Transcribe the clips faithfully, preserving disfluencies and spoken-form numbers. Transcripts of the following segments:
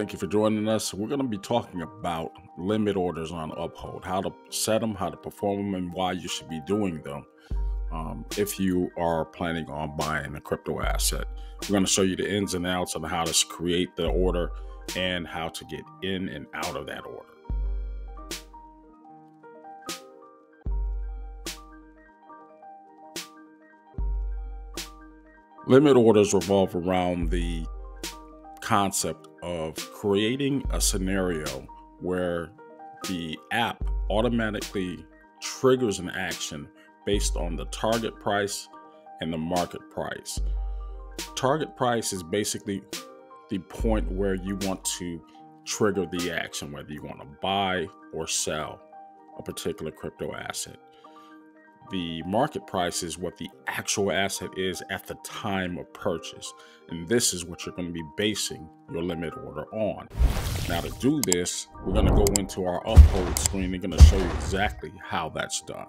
Thank you for joining us. We're going to be talking about limit orders on Uphold, how to set them, how to perform them, and why you should be doing them um, if you are planning on buying a crypto asset. We're going to show you the ins and outs on how to create the order and how to get in and out of that order. Limit orders revolve around the concept of creating a scenario where the app automatically triggers an action based on the target price and the market price. Target price is basically the point where you want to trigger the action, whether you want to buy or sell a particular crypto asset. The market price is what the actual asset is at the time of purchase. And this is what you're going to be basing your limit order on. Now to do this, we're going to go into our Uphold screen. They're going to show you exactly how that's done.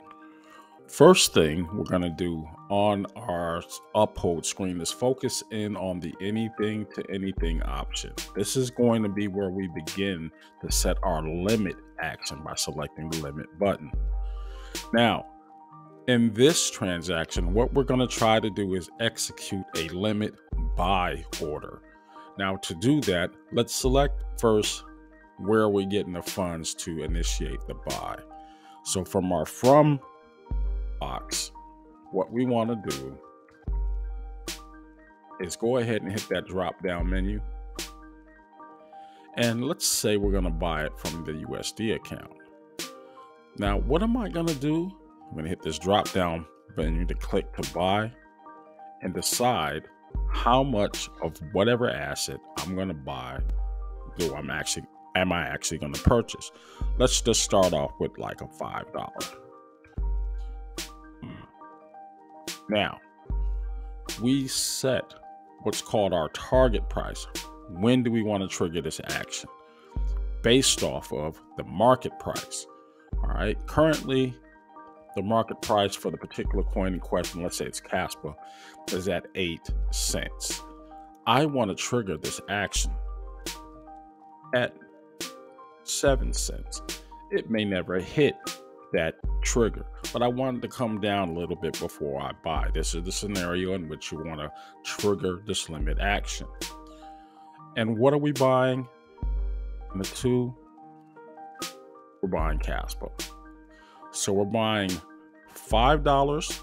First thing we're going to do on our Uphold screen is focus in on the anything to anything option. This is going to be where we begin to set our limit action by selecting the limit button. Now, in this transaction, what we're going to try to do is execute a limit buy order. Now to do that, let's select first where we're getting the funds to initiate the buy. So from our from box, what we want to do is go ahead and hit that drop down menu. And let's say we're going to buy it from the U S D account. Now, what am I going to do? I'm going to hit this drop down button to click to buy and decide how much of whatever asset I'm going to buy do I'm actually am I actually going to purchase. Let's just start off with like a five dollars. Now, we set what's called our target price. When do we want to trigger this action? Based off of the market price. All right, currently the market price for the particular coin in question, let's say it's Kaspa, is at eight cents. I want to trigger this action at seven cents. It may never hit that trigger, but I want it to come down a little bit before I buy. This is the scenario in which you want to trigger this limit action. And what are we buying? Number two, we're buying Kaspa. So we're buying five dollars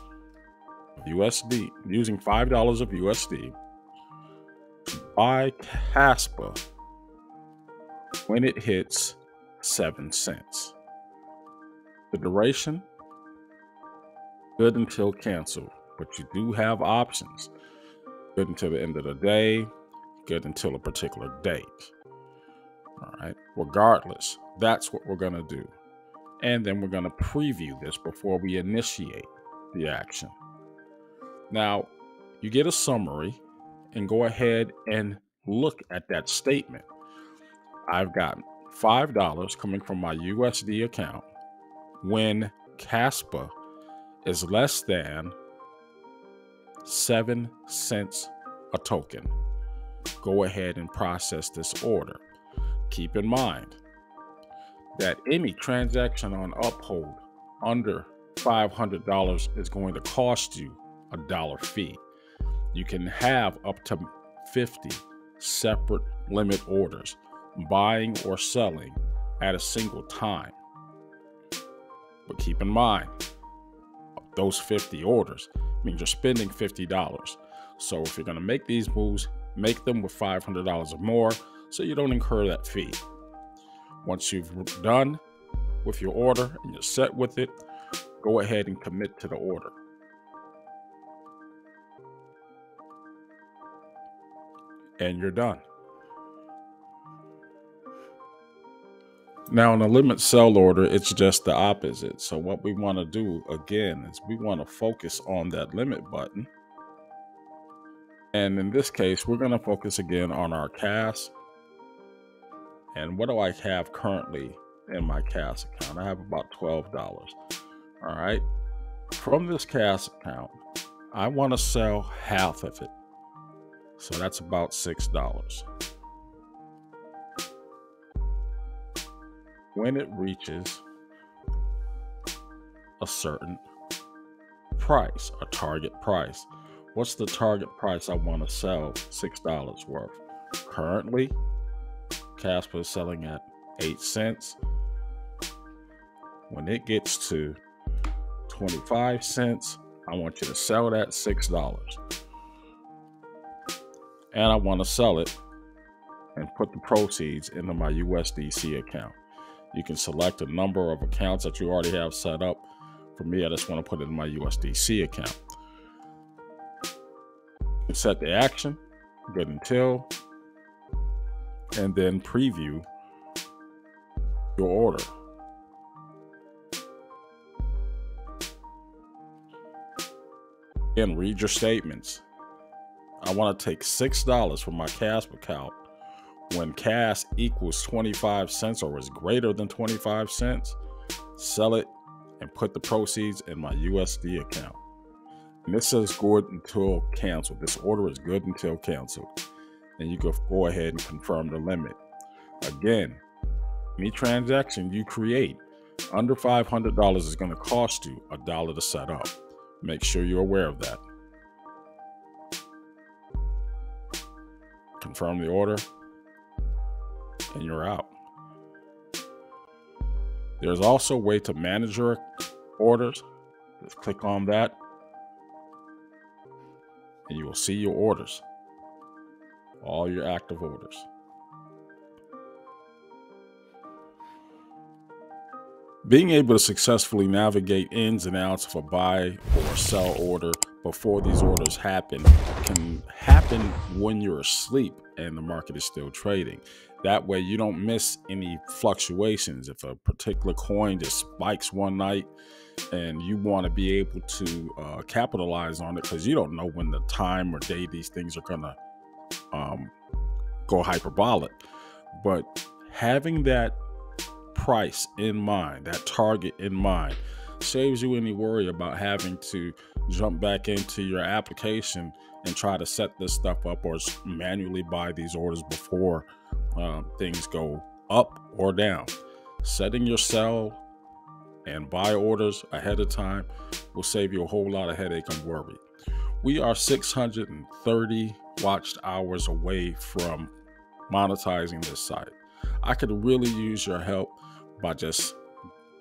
of U S D, using five dollars of U S D to buy Kaspa when it hits seven cents. The duration, good until canceled, but you do have options. Good until the end of the day, good until a particular date. All right, regardless, that's what we're gonna do. And then we're going to preview this before we initiate the action. Now, you get a summary and go ahead and look at that statement. I've got five dollars coming from my U S D account when Kaspa is less than seven cents a token. Go ahead and process this order. Keep in mind that any transaction on Uphold under five hundred dollars is going to cost you a dollar fee. You can have up to fifty separate limit orders, buying or selling at a single time. But keep in mind, those fifty orders means you're spending fifty dollars. So if you're gonna make these moves, make them with five hundred dollars or more so you don't incur that fee. Once you've done with your order and you're set with it, go ahead and commit to the order. And you're done. Now, in a limit sell order, it's just the opposite. So what we want to do, again, is we want to focus on that limit button. And in this case, we're going to focus again on our cash. And what do I have currently in my Kaspa account? I have about twelve dollars. All right. From this Kaspa account, I want to sell half of it. So that's about six dollars. when it reaches a certain price, a target price. What's the target price I want to sell six dollars worth? Currently, Casper is selling at eight cents. When it gets to twenty-five cents, I want you to sell that six dollars. And I want to sell it and put the proceeds into my U S D C account. You can select a number of accounts that you already have set up. For me, I just want to put it in my U S D C account. You set the action, good until, and then preview your order. Again, read your statements. I want to take six dollars from my Casper account when C A S equals twenty-five cents or is greater than twenty-five cents, sell it and put the proceeds in my U S D account. And this says good until canceled. This order is good until canceled. And you can go ahead and confirm the limit. Again, any transaction you create under five hundred dollars is going to cost you a dollar to set up. Make sure you're aware of that. Confirm the order, and you're out. There's also a way to manage your orders. Just click on that, and you will see your orders, all your active orders. Being able to successfully navigate ins and outs of a buy or sell order before these orders happen can happen when you're asleep and the market is still trading. That way you don't miss any fluctuations. If a particular coin just spikes one night and you want to be able to uh, capitalize on it, because you don't know when the time or day these things are going to um, go hyperbolic. But having that price in mind, that target in mind, saves you any worry about having to jump back into your application and try to set this stuff up or manually buy these orders before uh, things go up or down. Setting your sell and buy orders ahead of time will save you a whole lot of headache and worry. We are six hundred thirty watched hours away from monetizing this site. I could really use your help by just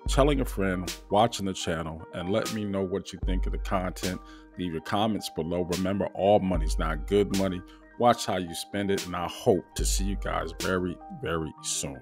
telling a friend, watching the channel, and let me know what you think of the content. Leave your comments below. Remember, all money's not good money. Watch how you spend it, and I hope to see you guys very, very soon.